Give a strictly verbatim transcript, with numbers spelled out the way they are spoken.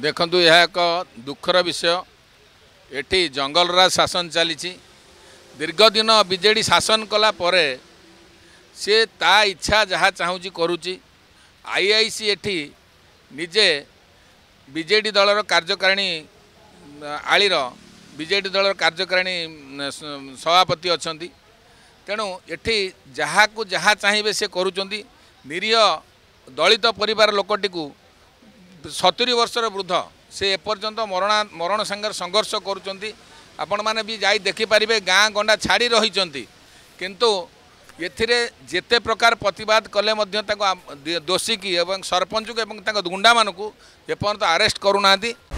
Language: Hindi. देखंतु यह एक दुखर विषय। एटी जंगलराज शासन चली दीर्घ दिन बीजेडी शासन कला परे सी ता इच्छा जहाँ चाहूँगी करुच्ची। आईआईसी एटी निजे बीजेडी दलर कार्यकारिणी आलीर बीजेडी दलर कार्यकारिणी सभापति अच्छा तेणु एटी जहाँ को जहाँ चाहिए से करुँच। निरीह दलित परिवार लोकटी को सतुरी वर्षर वृद्ध से एपर्यंत मरणा मरण संगे संघर्ष करुँच। आपण मैंने भी जा देखिपारे गाँ गंडा छाड़ी रही किंतु एथिरे जेते प्रकार प्रतिवाद कले दोषी की सरपंच को गुंडा मानू एपर्यंत आरेस्ट करूना।